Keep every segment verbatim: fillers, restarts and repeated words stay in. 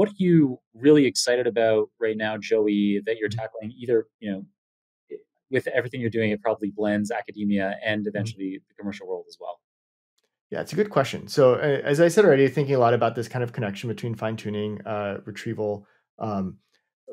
What are you really excited about right now, Joey, that you're tackling either, you know, with everything you're doing, it probably blends academia and eventually the commercial world as well? Yeah, it's a good question. So as I said already, thinking a lot about this kind of connection between fine tuning, uh, retrieval, um,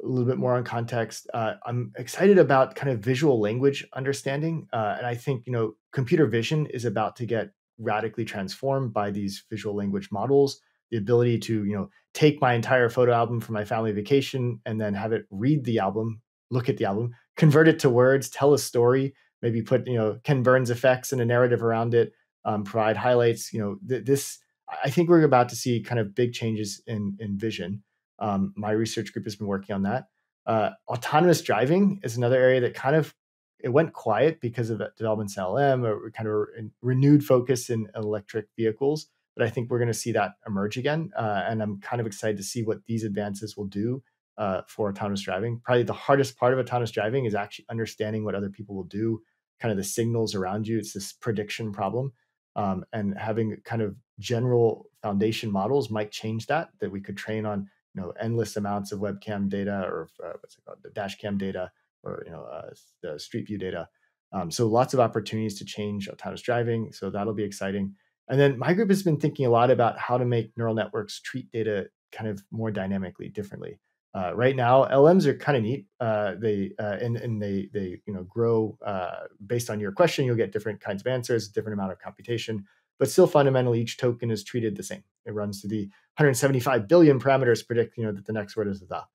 a little bit more on context. Uh, I'm excited about kind of visual language understanding. Uh, and I think, you know, computer vision is about to get radically transformed by these visual language models. The ability to, you know, take my entire photo album from my family vacation and then have it read the album, look at the album, convert it to words, tell a story, maybe put, you know, Ken Burns effects and a narrative around it, um, provide highlights. You know, th this, I think we're about to see kind of big changes in, in vision. Um, my research group has been working on that. Uh, autonomous driving is another area that kind of, it went quiet because of developments in L M, or kind of re renewed focus in electric vehicles. But I think we're going to see that emerge again. Uh, and I'm kind of excited to see what these advances will do uh, for autonomous driving. Probably the hardest part of autonomous driving is actually understanding what other people will do, kind of the signals around you. It's this prediction problem. Um, and having kind of general foundation models might change that, that we could train on, you know, endless amounts of webcam data, or uh, what's it called, the dash cam data, or, you know, uh, the street view data. Um, so lots of opportunities to change autonomous driving. So that'll be exciting. And then my group has been thinking a lot about how to make neural networks treat data kind of more dynamically, differently. Uh, right now, L Ms are kind of neat. Uh, they uh, and and they they you know grow uh, based on your question. You'll get different kinds of answers, different amount of computation, but still fundamentally each token is treated the same. It runs through the one hundred seventy-five billion parameters to predict you know that the next word is the.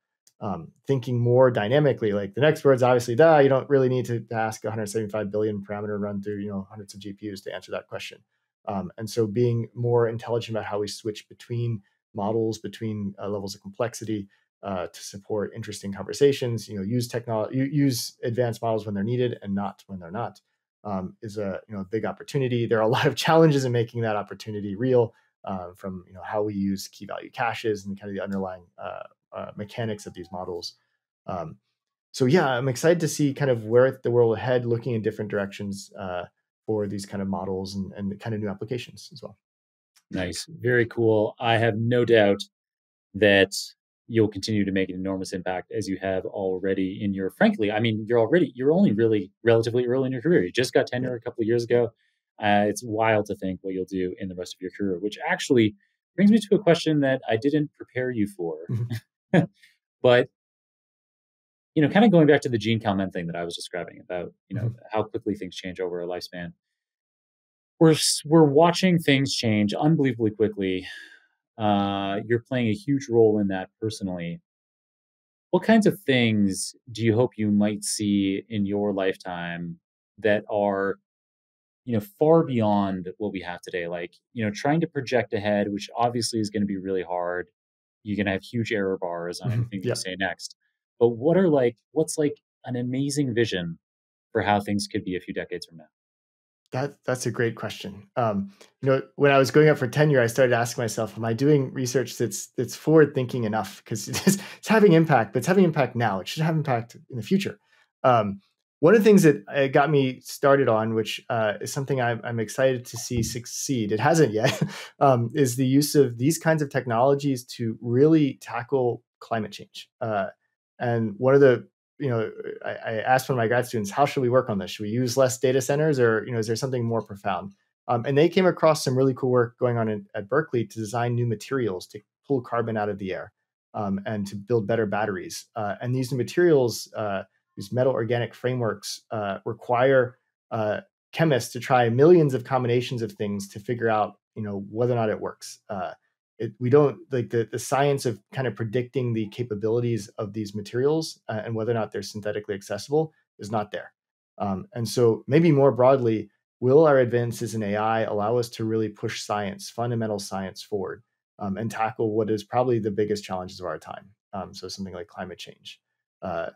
Um, thinking more dynamically, like the next word's obviously duh, you don't really need to ask one hundred seventy-five billion parameter run through you know hundreds of G P Us to answer that question. Um, and so being more intelligent about how we switch between models, between uh, levels of complexity uh, to support interesting conversations, you know, use technology, use advanced models when they're needed and not when they're not, um, is a you know big opportunity. There are a lot of challenges in making that opportunity real, uh, from you know how we use key value caches and kind of the underlying uh, Uh, mechanics of these models. Um, so yeah, I'm excited to see kind of where the world ahead, looking in different directions uh, for these kind of models and, and kind of new applications as well. Nice. Very cool. I have no doubt that you'll continue to make an enormous impact as you have already in your, frankly, I mean, you're already, you're only really relatively early in your career. You just got tenure a couple of years ago. Uh, it's wild to think what you'll do in the rest of your career, which actually brings me to a question that I didn't prepare you for. But, you know, kind of going back to the Gene Kalman thing that I was describing about, you know, mm-hmm. how quickly things change over a lifespan. We're, we're watching things change unbelievably quickly. Uh, you're playing a huge role in that personally. What kinds of things do you hope you might see in your lifetime that are, you know, far beyond what we have today? Like, you know, trying to project ahead, which obviously is going to be really hard. You're going to have huge error bars on anything mm-hmm. yeah. you say next. But what are like, what's like an amazing vision for how things could be a few decades from now? That, that's a great question. Um, you know, when I was going up for tenure, I started asking myself, am I doing research that's, that's forward thinking enough? Because it is, it's having impact, but it's having impact now. It should have impact in the future. Um, one of the things that got me started on, which uh, is something I'm, I'm excited to see succeed, it hasn't yet, um, is the use of these kinds of technologies to really tackle climate change. Uh, and one of the, you know, I, I asked one of my grad students, how should we work on this? Should we use less data centers, or, you know, is there something more profound? Um, and they came across some really cool work going on in, at Berkeley to design new materials to pull carbon out of the air, um, and to build better batteries. Uh, and these new materials, uh, these metal organic frameworks, uh, require uh, chemists to try millions of combinations of things to figure out, you know, whether or not it works. Uh, it, we don't like the, the science of kind of predicting the capabilities of these materials uh, and whether or not they're synthetically accessible is not there. Um, and so maybe more broadly, will our advances in A I allow us to really push science, fundamental science forward, um, and tackle what is probably the biggest challenges of our time? Um, so something like climate change. Uh,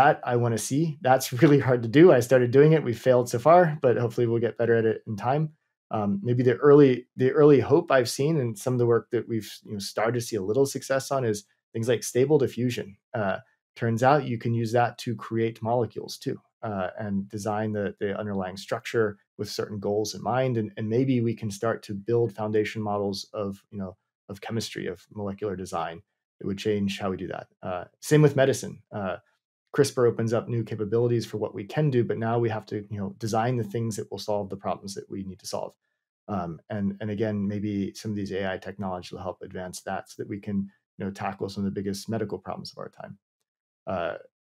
That I want to see. That's really hard to do. I started doing it. We failed so far, but hopefully we'll get better at it in time. Um, maybe the early, the early hope I've seen, and some of the work that we've you know, started to see a little success on, is things like stable diffusion. Uh, turns out you can use that to create molecules too, uh, and design the, the underlying structure with certain goals in mind. And, and maybe we can start to build foundation models of you know of chemistry, of molecular design, It would change how we do that. Uh, same with medicine. Uh, CRISPR opens up new capabilities for what we can do, but now we have to, you know, design the things that will solve the problems that we need to solve. Um, and, and again, maybe some of these A I technologies will help advance that so that we can, you know, tackle some of the biggest medical problems of our time. Uh,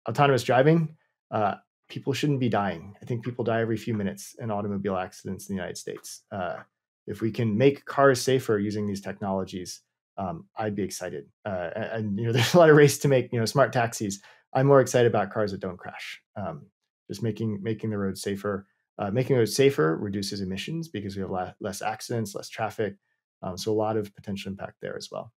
autonomous driving, uh, people shouldn't be dying. I think people die every few minutes in automobile accidents in the United States. Uh, if we can make cars safer using these technologies, um, I'd be excited. Uh, and, and, you know, there's a lot of race to make, you know, smart taxis. I'm more excited about cars that don't crash. Um, just making, making the road safer. Uh, making roads safer reduces emissions because we have less accidents, less traffic. Um, so a lot of potential impact there as well.